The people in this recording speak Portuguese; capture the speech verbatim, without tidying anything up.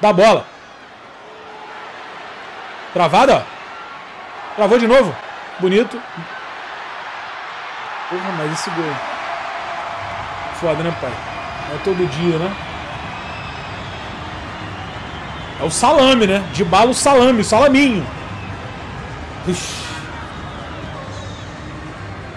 da bola. Travada, ó. Travou de novo. Bonito. Porra, mas esse gol. Foda, né, pai? É todo dia, né? É o salame, né? De bala o salame, o salaminho. Ixi.